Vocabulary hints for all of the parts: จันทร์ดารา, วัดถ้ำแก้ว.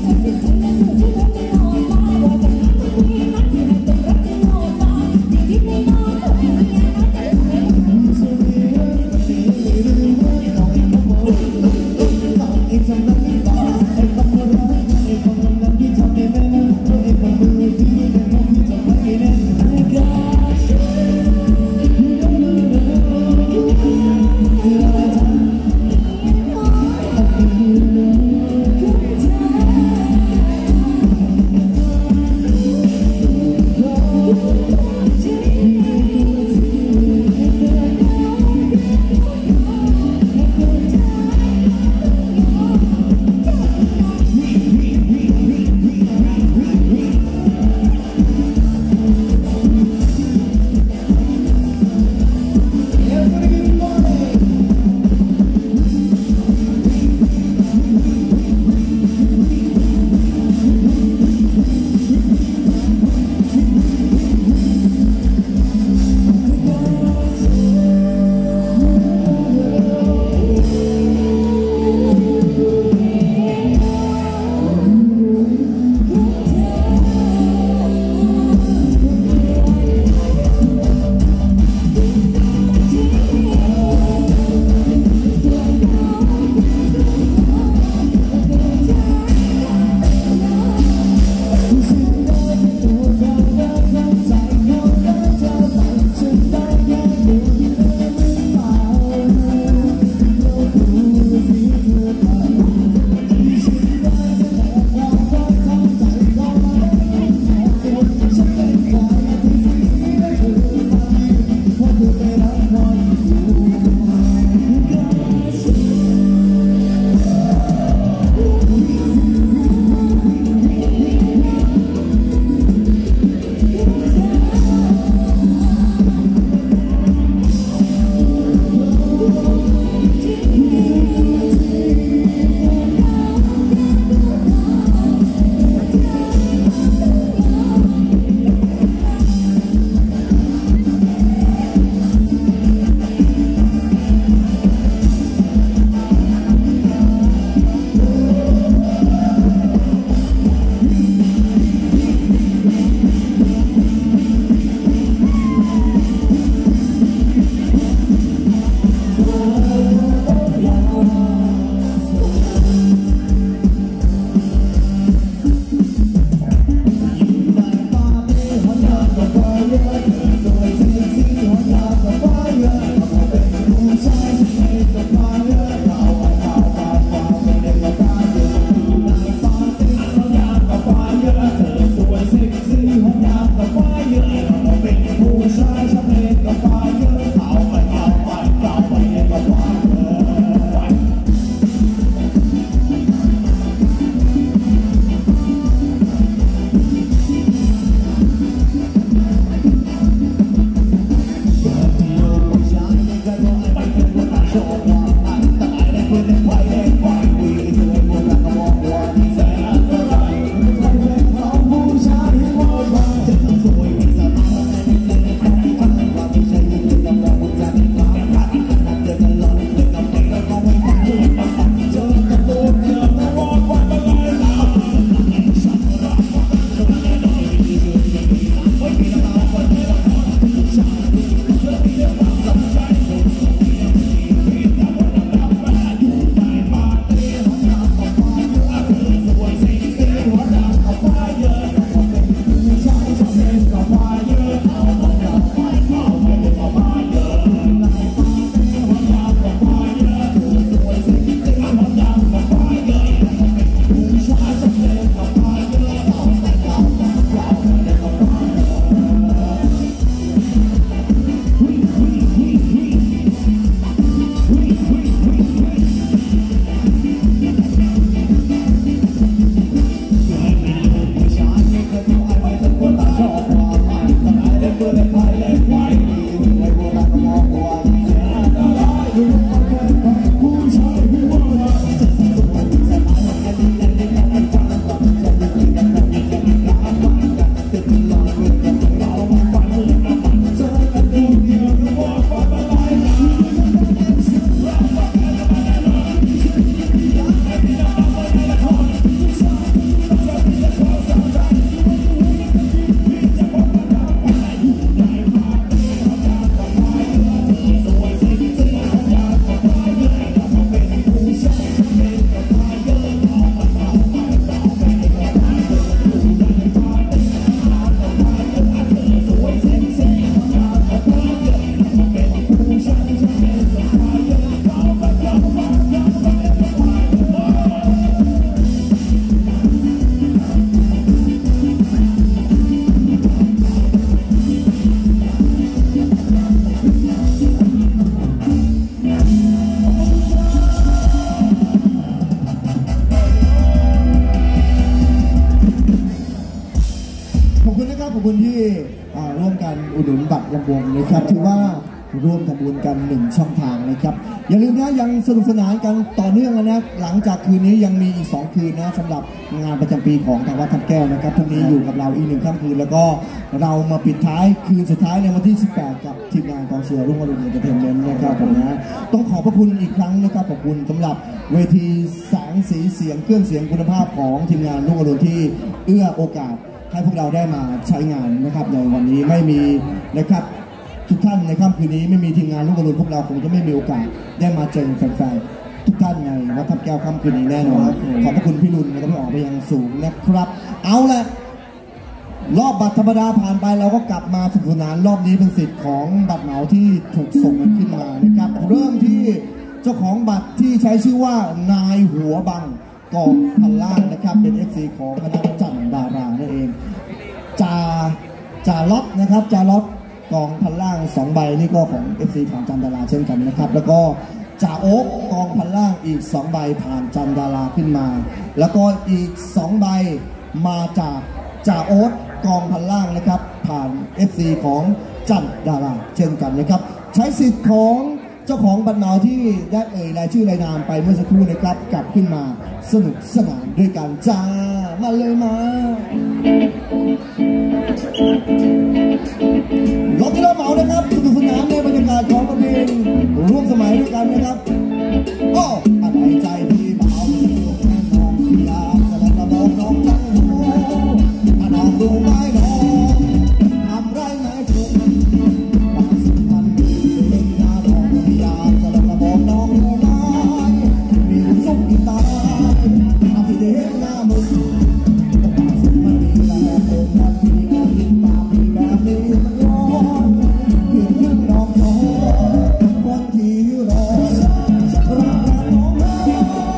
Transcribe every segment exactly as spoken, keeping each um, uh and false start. Thank you. คุณที่ร่วมกันอุดหนุนบัตรลำวงนะครับถือว่าร่วมทำบุญกันหนึ่งช่องทางนะครับอย่าลืมนะยังสนุกสนานกันต่อเนื่องนะหลังจากคืนนี้ยังมีอีกสองคืนนะสำหรับงานประจำปีของทางวัดทับแก้วนะครับพรุ่งนี้อยู่กับเราอีกหนึ่งค่ำคืนแล้วก็เรามาปิดท้ายคืนสุดท้ายในวันที่สิบแปดกับทีมงานกองเชียร์รุ่งอรุณเอนเตอร์เทนเมนต์นะครับผมนะต้องขอบพระคุณอีกครั้งนะครับขอบคุณสำหรับเวทีแสงสีเสียงเครื่องเสียงคุณภาพของทีมงานรุ่งอรุณที่เอื้อโอกาสให้พวกเราได้มาใช้งานนะครับในวันนี้ไม่มีนะครับทุกท่านในค่ำคืนนี้ไม่มีทีมงานรุ่งอรุณพวกเราคงจะไม่มีโอกาสได้มาเจอแฟนๆทุกท่านในวัดทับแก้วค่ำคืนนี้แน่นอนขอบพระคุณพี่รุนและพี่อ๋องไปยังสูงนะครับเอาละรอบบัตรธรรมดาผ่านไปเราก็กลับมาสนุกสนานรอบนี้เป็นสิทธิ์ของบัตรเหมาที่ถูกส่งขึ้นมานะครับเริ่มที่เจ้าของบัตรที่ใช้ชื่อว่านายหัวบังกองพันล้านนะครับเป็น เอฟ ซี ของคณะจันดารานั่นเองจ่าจ่าล็อตนะครับจ่าล็อตกองพันล่างสองใบนี่ก็ของ เอฟ ซี ผ่านจันดาราเช่นกันนะครับแล้วก็จ่าโอ๊กกองพันล่างอีกสองใบผ่านจันดาราขึ้นมาแล้วก็อีกสองใบมาจากจ่าโอ๊กกองพันล่างนะครับผ่าน เอฟ ซี ของจันดาราเช่นกันนะครับใช้สิทธิ์ของเจ้าของบัตรเหมาที่ได้เอ่ยรายชื่อรายนามไปเมื่อสักครู่นะครับกลับขึ้นมาสนุกสนานด้วยกันจ้ามาเลยมาล็อกที่เราเหมานะครับสนุกสนานในบรรยากาศของประเพณีร่วมสมัยด้วยกันนะครับโอ้อัดหายใจที่เบาลงนั่งมองที่ลาแต่ละตะบองน้องจังหัวอัดออกดูไม้ดอกทำไรไหนถูกความสุขมันเล่นหน้าดอกที่ลาแต่ละตะบองน้องดูไม้มีสุขตาอาทิตย์เด่นหน้ามือคนที่รอรักน้อง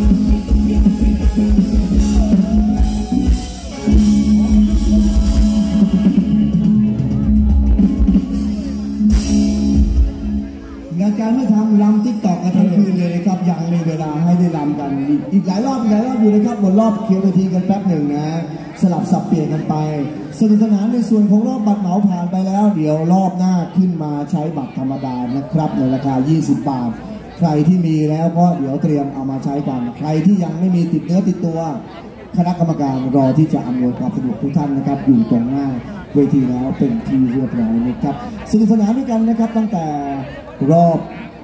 งานการไม่ทำลำติ๊กตอกกันทั้งคืนเลยนะครับยังมีเวลาให้ได้ลำกันอีกหลายรอบหลายรอบอยู่นะครับหมดรอบเคลียร์นาทีกันแป๊บหนึ่งนะสลับสับเปลี่ยนกันไปสนุกสนานในส่วนของรอบบัตรเหมาผ่านไปแล้วเดี๋ยวรอบหน้าขึ้นมาใช้บัตรธรรมดานะครับในราคายี่สิบบาทใครที่มีแล้วก็เดี๋ยวเตรียมเอามาใช้กันใครที่ยังไม่มีติดเนื้อติดตัวคณะกรรมการรอที่จะอำนวยความสะดวกทุกท่านนะครับอยู่ตรงหน้าเวทีแล้วเป็นที่เรียบร้อยนะครับสนุกสนานด้วยกันนะครับตั้งแต่รอบ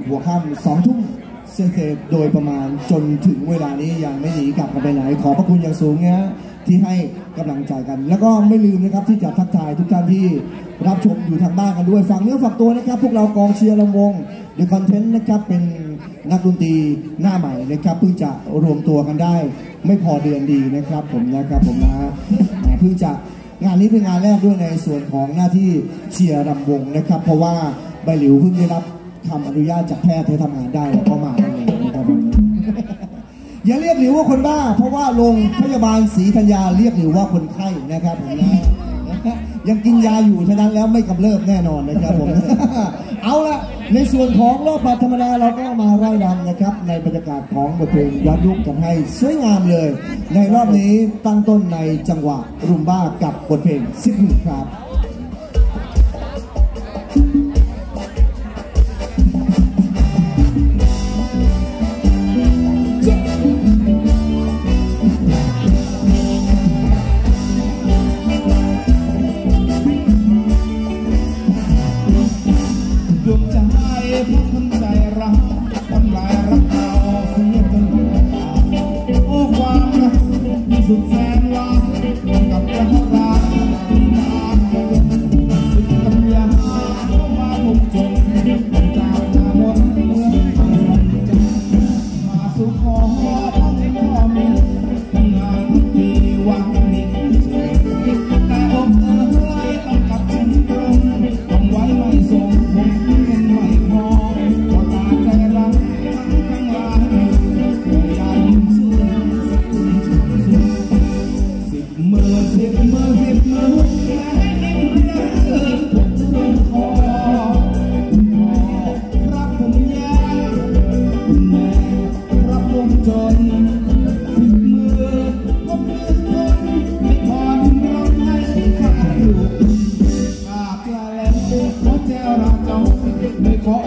หัวค่ำสองทุ่มเศษโดยประมาณจนถึงเวลานี้ยังไม่หนีกลับกันไปไหนขอพระคุณอย่างสูงนะที่ให้กำลังใจกันแล้วก็ไม่ลืมนะครับที่จะทักทายทุกท่านที่รับชมอยู่ทางบ้านกันด้วยฝากเนื้อฝากตัวนะครับพวกเรากองเชียร์ลำวงเดอะคอนเทนต์นะครับเป็นนักดนตรีหน้าใหม่นะครับเพิ่งจะรวมตัวกันได้ไม่พอเดือนดีนะครับผมนะครับผมนะเพิ่งจะงานนี้เป็นงานแรกด้วยในส่วนของหน้าที่เชียร์ลำวงนะครับเพราะว่าใบหลิวเพิ่งได้รับทำอนุญาตจากแพทย์ให้ทำงานได้แล้วก็มาทำงานนะครับอย่าเรียกหลิวว่าคนบ้าเพราะว่าโรงพยาบาลศรีธัญญาเรียกหลิวว่าคนไข้นะครับผมนะยังกินยาอยู่ฉะนั้นแล้วไม่กำเริบแน่นอนนะครับผมเอาละในส่วนของรอบบัตรธรรมดาเราก็มาไล่รำนะครับในบรรยากาศของบทเพลงย้อนยุคกันให้สวยงามเลยในรอบนี้ตั้งต้นในจังหวะรุมบ้ากับบทเพลงซิกครับสุดแสนหวานกับกระหอบรักนานเกินสุดกำยาเข้ามาทุกจนเจ้าหน้าหมดเมื่อความสนใจมาสู่ขอพักก็มีงานดีวันนี้แต่อกเอ๋ยต้องกับฉันตรงต้องไว้ไม่สมผมเงินไม่พอก็ตาใจรักทั้งหลายไม่ได้ยินเสียงสิบมือสิบมือให้เอ็มรักเธอขอรับผมยาวแม่รับผมจนสิบมือก็มือคนไม่พอร้องให้ข้าอยู่ข้าแกล้งขอแจวราเจ้าไม่ขอ